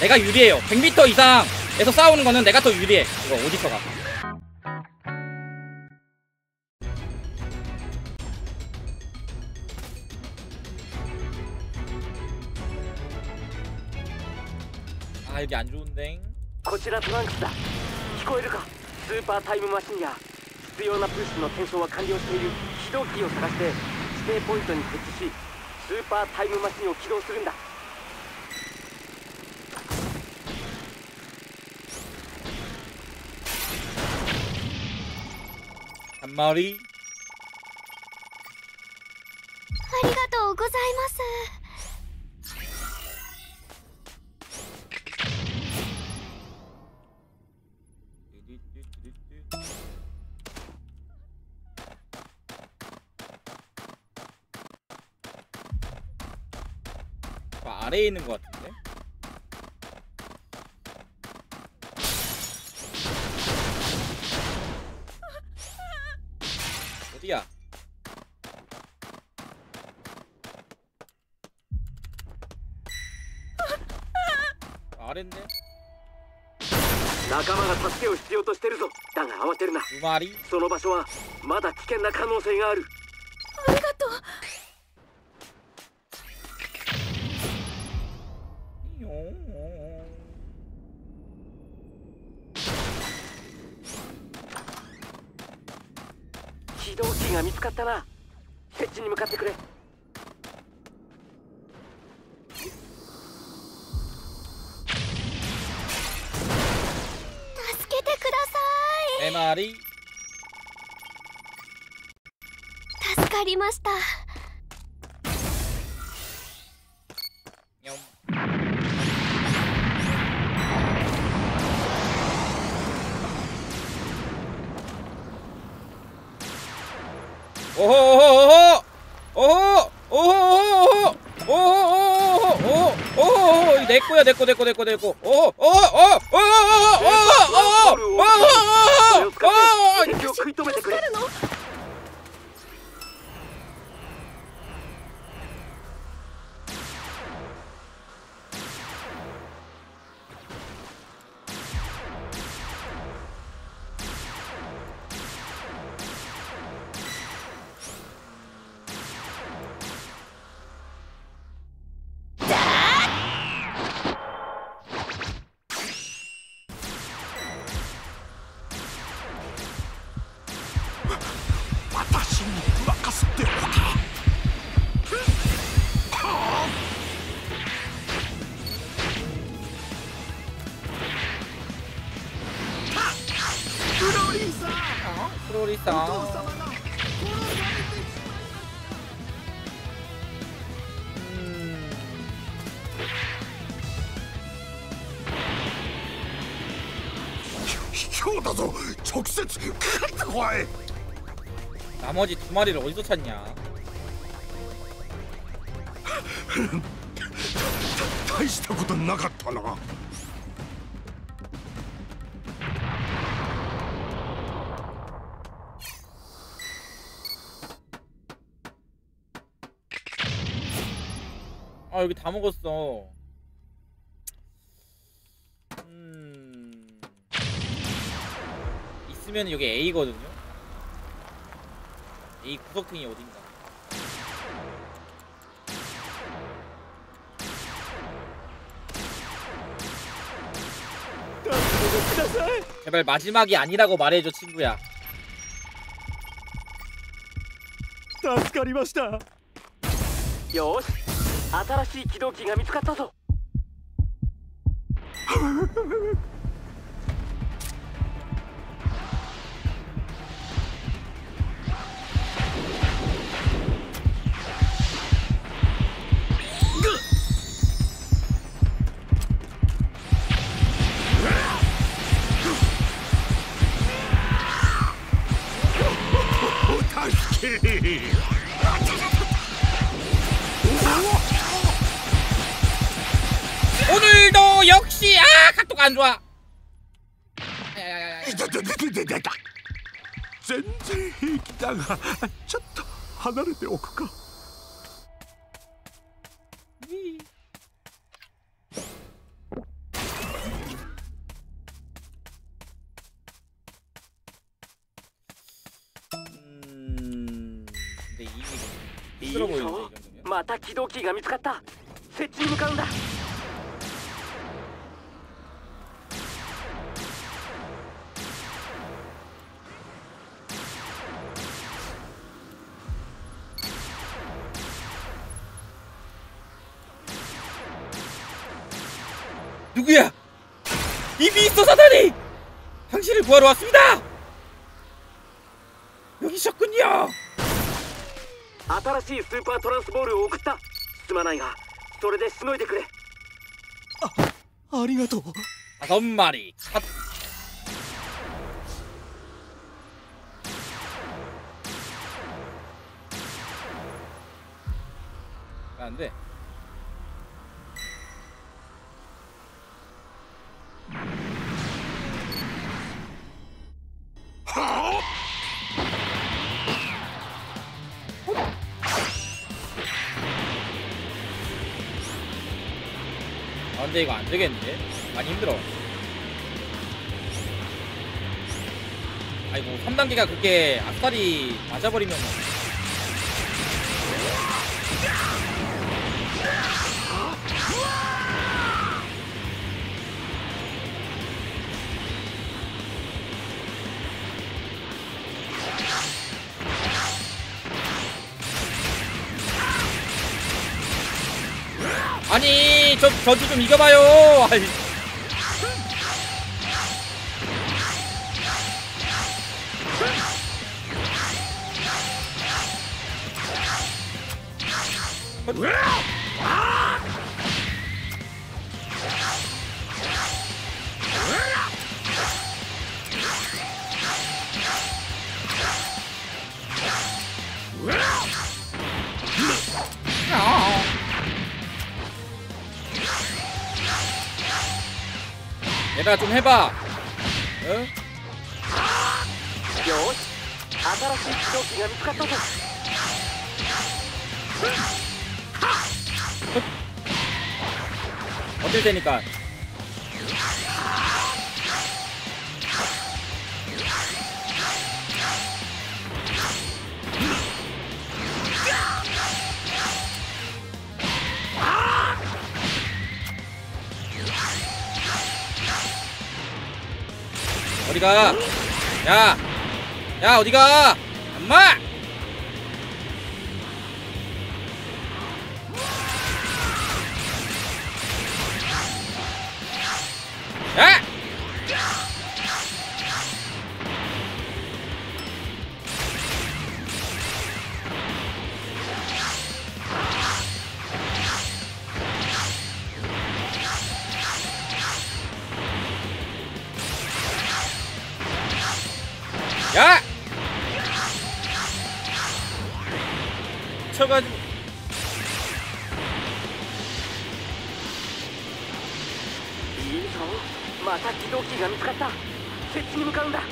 내가 유리해요. 100m 이상에서 싸우는 거는 내가 더 유리해. 이거 오디터가. 아 여기 안 좋은데. こちらトランクスだ。聞こえるか。スーパータイムマシンや必要な物資の転送は完了している。指導キーを探して指定ポイントに設置しスーパータイムマシンを起動するんだ。 한 마리. 감사합니다. 저 아래에 있는 것 같은데. 야. 아랜데. 나가마가 助けを必要としてるぞ。だが慌てるな。 2마리. その場所はまだ危険な可能性がある。 ありがとう。 起動機が見つかったな。設置に向かってくれ。 助けてください。 助かりました。 오호호호호! 오호! 오호호호호! 오호호호호! 오호호호! 내 거야, 내 거, 내 거, 내 거, 내 거. 오호! 오호! 오호! 오호! 오호! 오호! 나머지 2마리를 어디서 찾냐? 다이시타 것도 나갔다나. 아 여기 다 먹었어. 있으면 여기 A거든요. 이 구석탱이 어딘가. 제발 마지막이 아니라고 말해줘 친구야. 助かりました。よし、新しい起動機が見つかったぞ。 오늘도 역시 아 각도가 안 좋아. 전쟁平気だがちょっと離れておくか.いい顔また起動キーが見つかった設置に向かうんだ 누구야? 이 미스터 사단이! 당신을 구하러 왔습니다! 여기셨군요! 새로운 슈퍼 트랜스볼을 보냈다. 죄송합니다. 그래도 숨어야 돼. 아, 감사합니다. 5마리. 안 돼. 아 근데 이거 안되겠는데? 많이 힘들어. 아이고 3단계가 그렇게 앞다리 맞아버리면 아니 저도 좀 이겨봐요. 아이. 얘들아 좀 해봐. 응? 어쩔 테니까. 어디가? 야! 야 어디가! 엄마! 야! 야! 쳐가지고 마타 기동기가 미쳤다. 세팅으로 간다.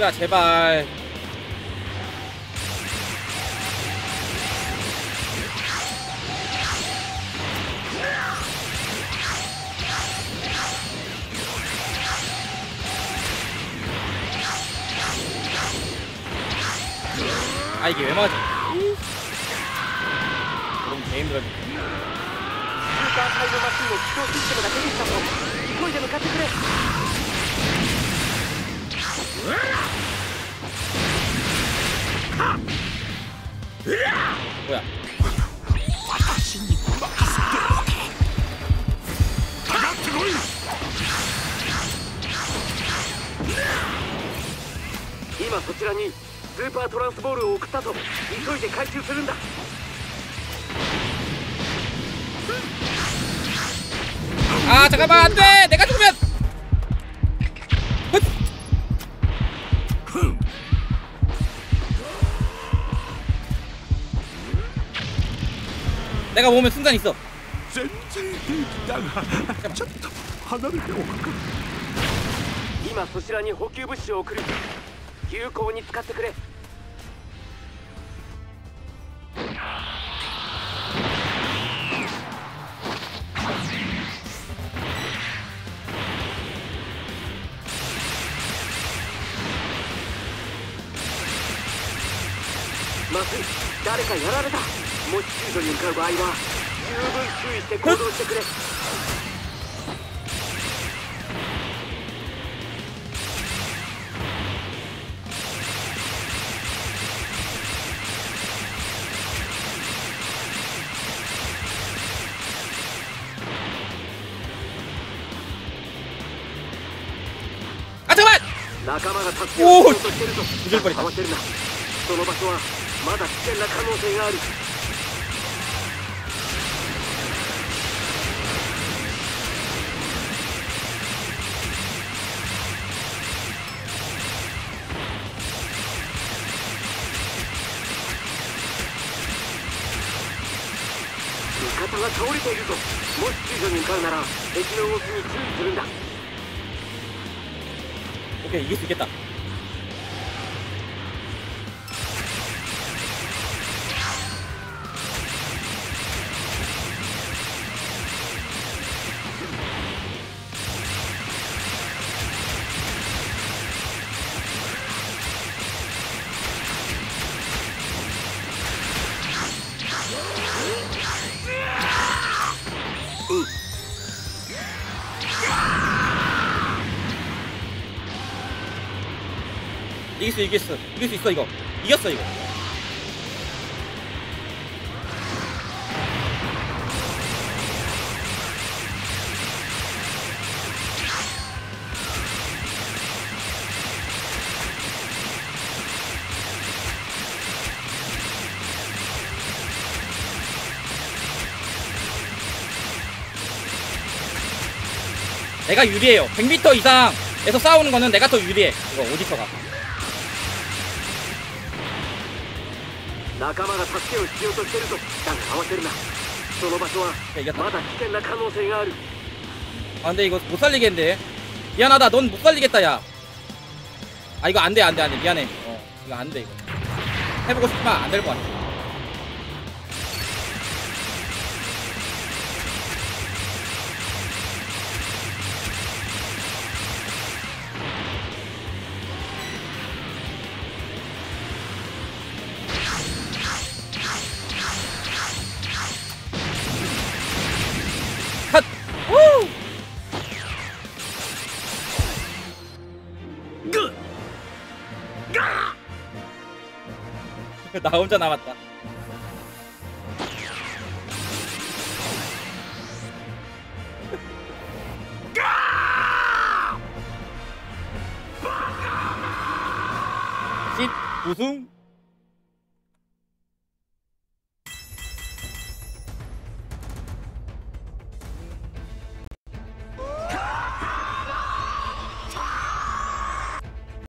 야 제발. 아 이게 왜 맞아? 그럼 게임 들어가. 뭐야? 이마 저기라니. スーパートランスボールを送ったと急いで回収するんだあー、잠깐만 안 돼! 내가 죽으면! 내가 모으면 순간 있어. 이마 소시라니 호큐 부시を送る 유효히 使ってくれ.まずい、誰かやられた。もし救助に向かう場合は十分注意して行動してくれ。おお、崩れっぱりだ。その場所はまだ危険な可能性がある。味方が倒れているぞ。もし救助に向かうなら敵の動きに注意するんだ。オッケー、이길 수 있겠다。 이겼어, 이길 수 있어. 이거 이겼어. 이거 내가 유리해요. 100m 이상에서 싸우는 거는 내가 더 유리해. 이거 오지터가 仲間が助けを必要としてるぞ。だが慌てるな。その場所はまだ危険な可能性がある。あ、で、이거 못 살리겠는데。 미안하다. 넌 못 살리겠다, 야. 아, 이거 안 돼, 안 돼, 안 돼. 미안해. 이거 안 돼, 이거. 해보고 싶지만 안 될 것 같아. 나 혼자 남았다. 씹 우승.